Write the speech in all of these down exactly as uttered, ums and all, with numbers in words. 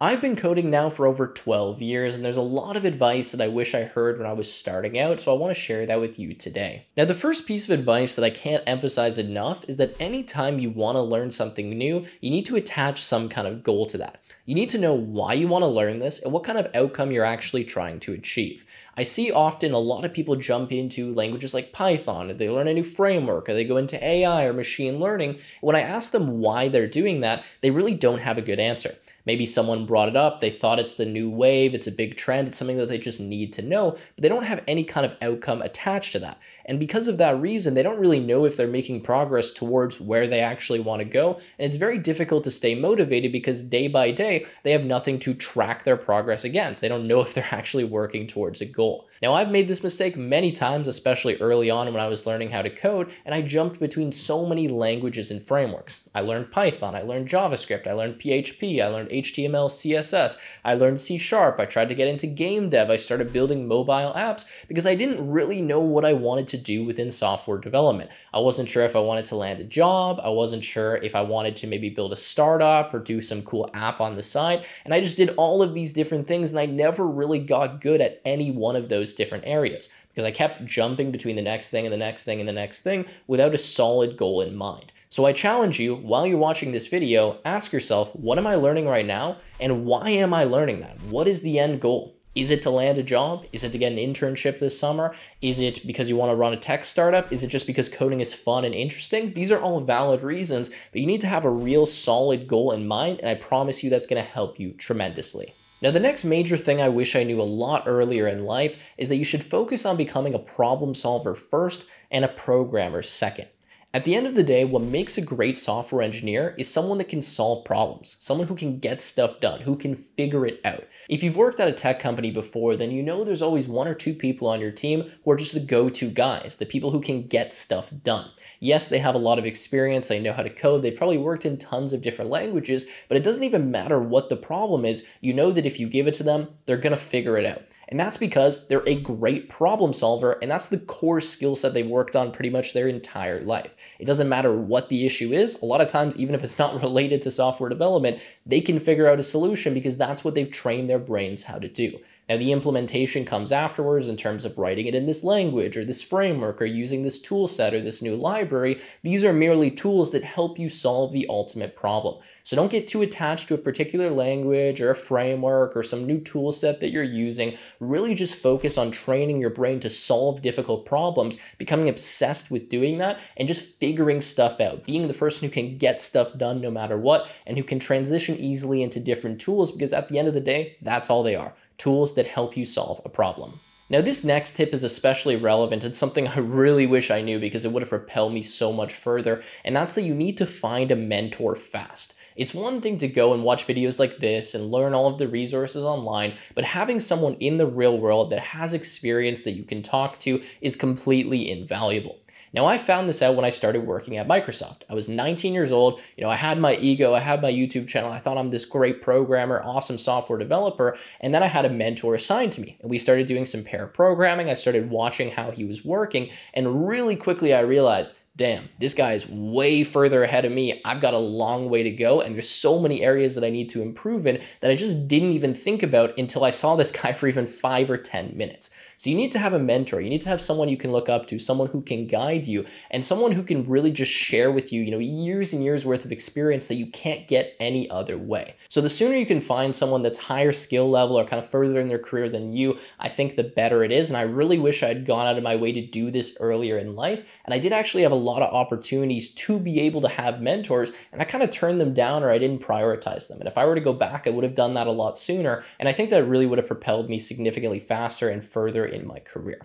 I've been coding now for over twelve years, and there's a lot of advice that I wish I heard when I was starting out, so I want to share that with you today. Now, the first piece of advice that I can't emphasize enough is that anytime you want to learn something new, you need to attach some kind of goal to that. You need to know why you want to learn this and what kind of outcome you're actually trying to achieve. I see often a lot of people jump into languages like Python, or they learn a new framework, or they go into A I or machine learning. When I ask them why they're doing that, they really don't have a good answer. Maybe someone brought it up, they thought it's the new wave, it's a big trend, it's something that they just need to know, but they don't have any kind of outcome attached to that. And because of that reason, they don't really know if they're making progress towards where they actually want to go. And it's very difficult to stay motivated because day by day, they have nothing to track their progress against. They don't know if they're actually working towards a goal. Now, I've made this mistake many times, especially early on when I was learning how to code, and I jumped between so many languages and frameworks. I learned Python, I learned JavaScript, I learned P H P, I learned H T M L, C S S. I learned C Sharp. I tried to get into game dev. I started building mobile apps because I didn't really know what I wanted to do within software development. I wasn't sure if I wanted to land a job. I wasn't sure if I wanted to maybe build a startup or do some cool app on the side. And I just did all of these different things, and I never really got good at any one of those different areas because I kept jumping between the next thing and the next thing and the next thing without a solid goal in mind. So I challenge you, while you're watching this video, ask yourself, what am I learning right now? And why am I learning that? What is the end goal? Is it to land a job? Is it to get an internship this summer? Is it because you want to run a tech startup? Is it just because coding is fun and interesting? These are all valid reasons, but you need to have a real solid goal in mind. And I promise you that's going to help you tremendously. Now, the next major thing I wish I knew a lot earlier in life is that you should focus on becoming a problem solver first and a programmer second. At the end of the day, what makes a great software engineer is someone that can solve problems, someone who can get stuff done, who can figure it out. If you've worked at a tech company before, then you know there's always one or two people on your team who are just the go-to guys, the people who can get stuff done. Yes, they have a lot of experience, they know how to code, they probably worked in tons of different languages, but it doesn't even matter what the problem is. You know that if you give it to them, they're going to figure it out. And that's because they're a great problem solver, and that's the core skill set they've worked on pretty much their entire life. It doesn't matter what the issue is. A lot of times, even if it's not related to software development, they can figure out a solution because that's what they've trained their brains how to do. Now, the implementation comes afterwards in terms of writing it in this language or this framework or using this tool set or this new library. These are merely tools that help you solve the ultimate problem. So don't get too attached to a particular language or a framework or some new tool set that you're using. Really just focus on training your brain to solve difficult problems, becoming obsessed with doing that and just figuring stuff out, being the person who can get stuff done no matter what and who can transition easily into different tools because at the end of the day, that's all they are. Tools that help you solve a problem. Now, this next tip is especially relevant and something I really wish I knew because it would have propelled me so much further, and that's that you need to find a mentor fast. It's one thing to go and watch videos like this and learn all of the resources online, but having someone in the real world that has experience that you can talk to is completely invaluable. Now, I found this out when I started working at Microsoft. I was nineteen years old. You know, I had my ego, I had my YouTube channel. I thought I'm this great programmer, awesome software developer. And then I had a mentor assigned to me and we started doing some pair programming. I started watching how he was working. And really quickly, I realized, damn, this guy is way further ahead of me. I've got a long way to go. And there's so many areas that I need to improve in that I just didn't even think about until I saw this guy for even five or ten minutes. So you need to have a mentor. You need to have someone you can look up to, someone who can guide you and someone who can really just share with you, you know, years and years worth of experience that you can't get any other way. So the sooner you can find someone that's higher skill level or kind of further in their career than you, I think the better it is. And I really wish I'd gone out of my way to do this earlier in life. And I did actually have a lot of opportunities to be able to have mentors and I kind of turned them down or I didn't prioritize them. And if I were to go back, I would have done that a lot sooner. And I think that really would have propelled me significantly faster and further in my career.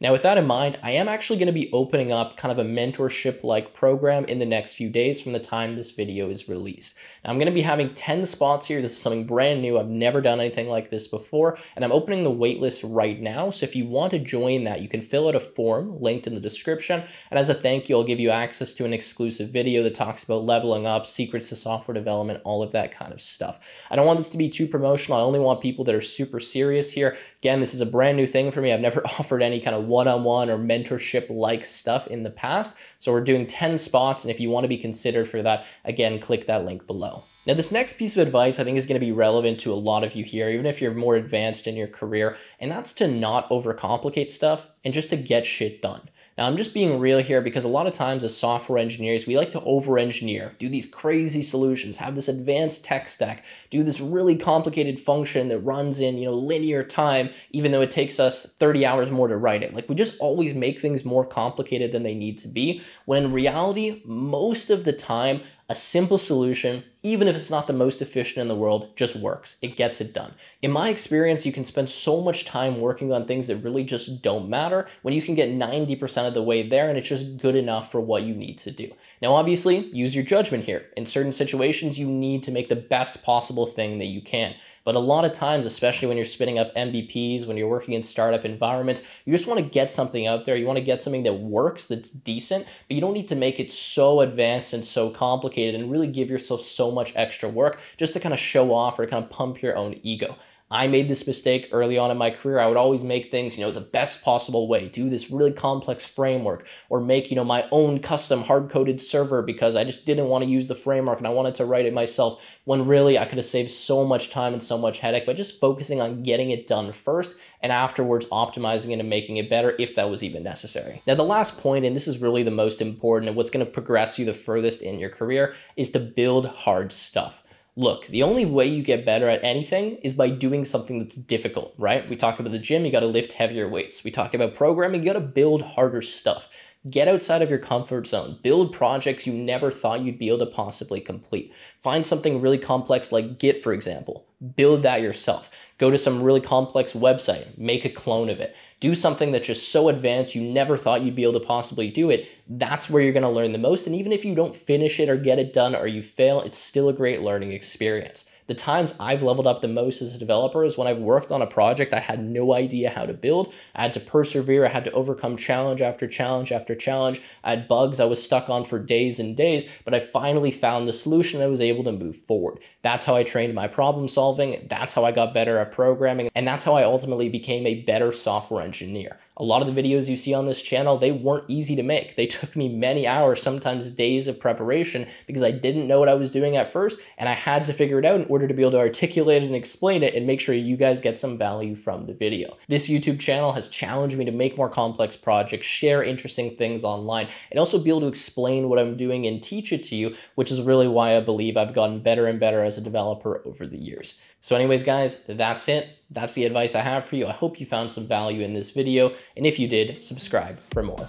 Now, with that in mind, I am actually going to be opening up kind of a mentorship-like program in the next few days from the time this video is released. Now, I'm going to be having ten spots here. This is something brand new. I've never done anything like this before, and I'm opening the waitlist right now. So if you want to join that, you can fill out a form linked in the description. And as a thank you, I'll give you access to an exclusive video that talks about leveling up, secrets to software development, all of that kind of stuff. I don't want this to be too promotional. I only want people that are super serious here. Again, this is a brand new thing for me. I've never offered any kind of one-on-one or mentorship-like stuff in the past. So we're doing ten spots, and if you want to be considered for that, again, click that link below. Now, this next piece of advice I think is going to be relevant to a lot of you here, even if you're more advanced in your career, and that's to not overcomplicate stuff and just to get shit done. Now, I'm just being real here because a lot of times as software engineers, we like to over-engineer, do these crazy solutions, have this advanced tech stack, do this really complicated function that runs in, you know, linear time, even though it takes us thirty hours more to write it. Like, we just always make things more complicated than they need to be, when in reality, most of the time, a simple solution, even if it's not the most efficient in the world, just works. It gets it done. In my experience, you can spend so much time working on things that really just don't matter when you can get ninety percent of the way there and it's just good enough for what you need to do. Now, obviously, use your judgment here. In certain situations, you need to make the best possible thing that you can. But a lot of times, especially when you're spinning up M V Ps, when you're working in startup environments, you just want to get something out there. You want to get something that works, that's decent, but you don't need to make it so advanced and so complicated and really give yourself so much extra work just to kind of show off or kind of pump your own ego. I made this mistake early on in my career. I would always make things, you know, the best possible way, do this really complex framework, or make, you know, my own custom hard-coded server because I just didn't want to use the framework and I wanted to write it myself, when really I could have saved so much time and so much headache by just focusing on getting it done first and afterwards optimizing it and making it better if that was even necessary. Now, the last point, and this is really the most important and what's going to progress you the furthest in your career, is to build hard stuff. Look, the only way you get better at anything is by doing something that's difficult, right? We talk about the gym, you got to lift heavier weights. We talk about programming, you got to build harder stuff. Get outside of your comfort zone. Build projects you never thought you'd be able to possibly complete. Find something really complex like Git, for example. Build that yourself. Go to some really complex website, make a clone of it. Do something that's just so advanced you never thought you'd be able to possibly do it. That's where you're gonna learn the most. And even if you don't finish it or get it done or you fail, it's still a great learning experience. The times I've leveled up the most as a developer is when I've worked on a project I had no idea how to build. I had to persevere, I had to overcome challenge after challenge after challenge. I had bugs I was stuck on for days and days, but I finally found the solution and I was able to move forward. That's how I trained my problem solving. That's how I got better at programming, and that's how I ultimately became a better software engineer. A lot of the videos you see on this channel, they weren't easy to make. They took me many hours, sometimes days of preparation, because I didn't know what I was doing at first, and I had to figure it out in order to be able to articulate it and explain it and make sure you guys get some value from the video. This YouTube channel has challenged me to make more complex projects, share interesting things online, and also be able to explain what I'm doing and teach it to you, which is really why I believe I've gotten better and better as a developer over the years. So anyways, guys, that's it. That's the advice I have for you. I hope you found some value in this video, and if you did, subscribe for more.